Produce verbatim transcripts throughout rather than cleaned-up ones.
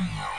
We'll be right back.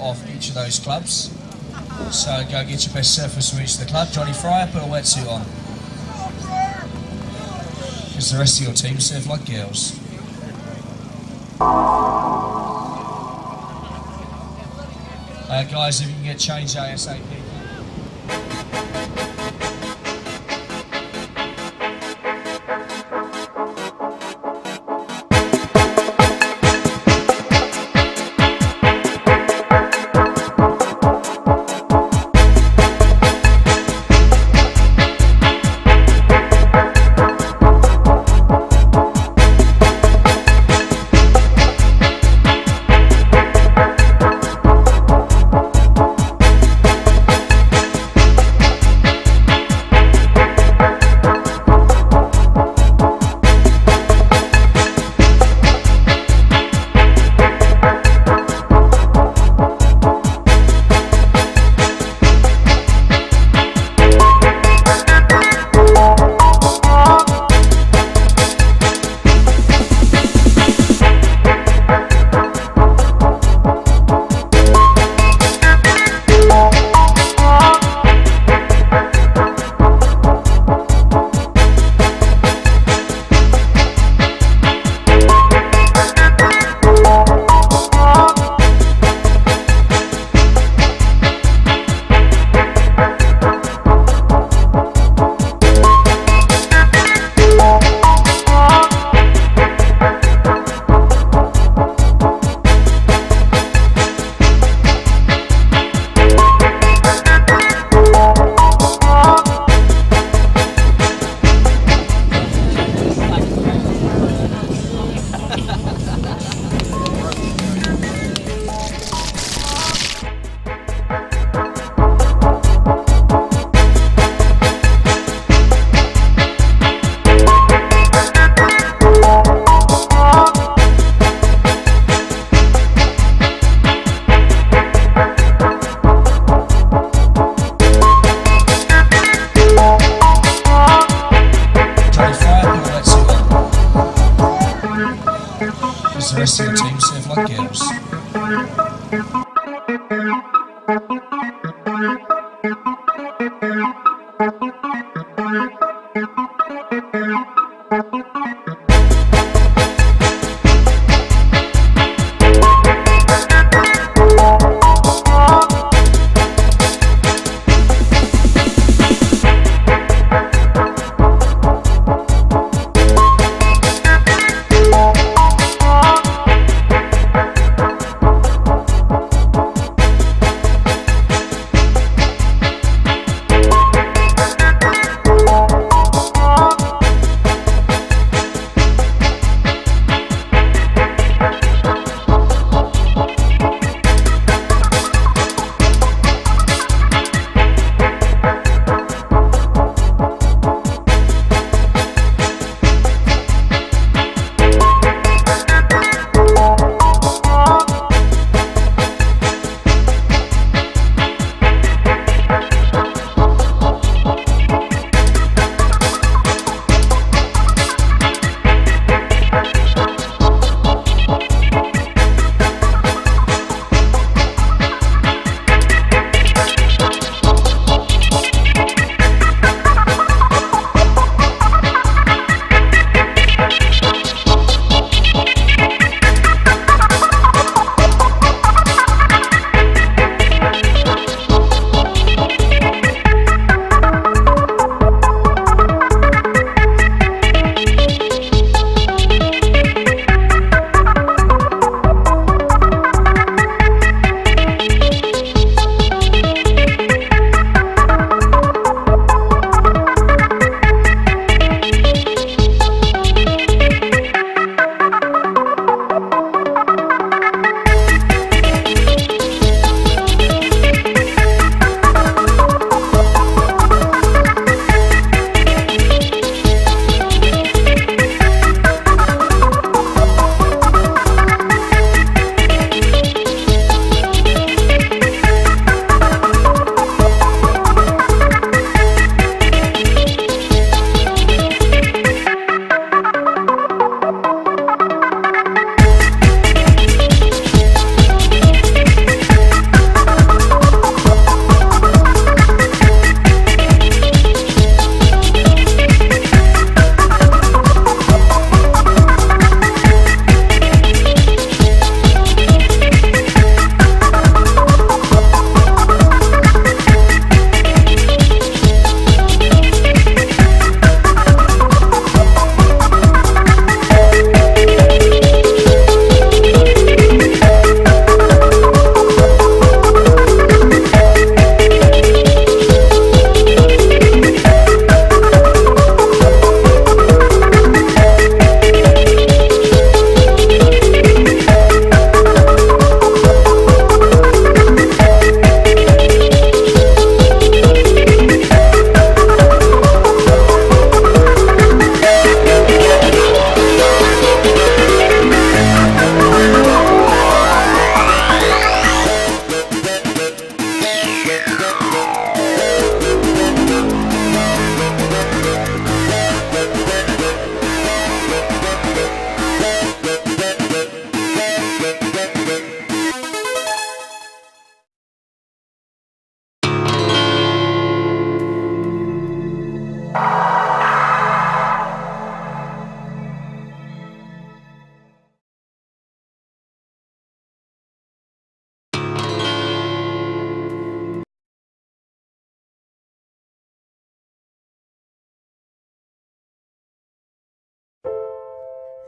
Off each of those clubs, so go get your best surfers from each of the club. Johnny Fryer, put a wetsuit on, because the rest of your team surf like girls. Uh, guys, if you can get changed ASAP.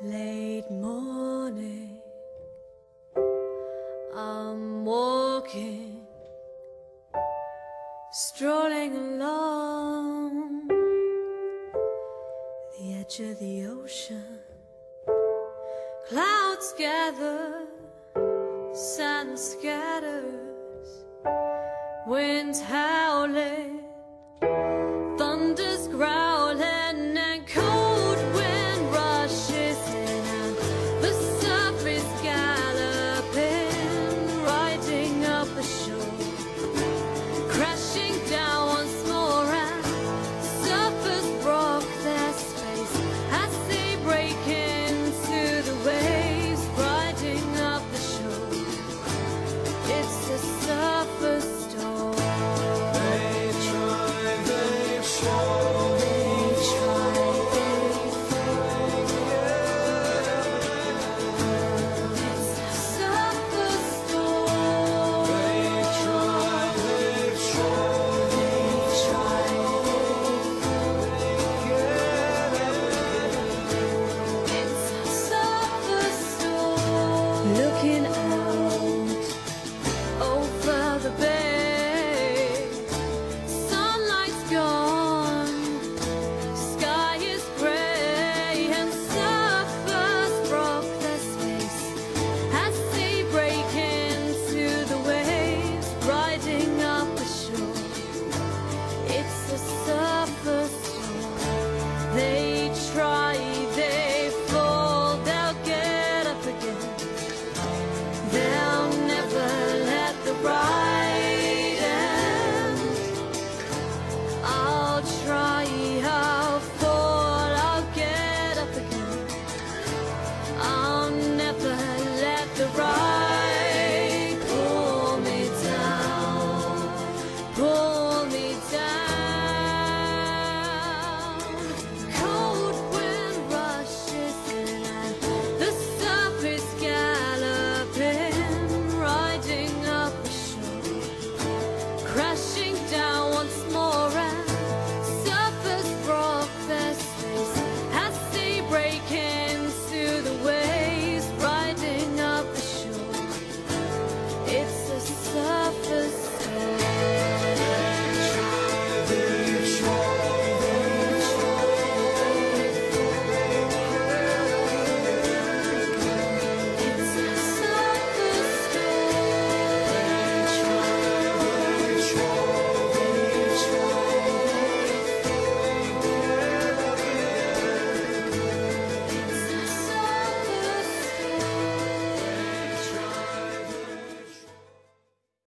Late morning, I'm walking, strolling along the edge of the ocean. Clouds gather, sun scatters, winds howl.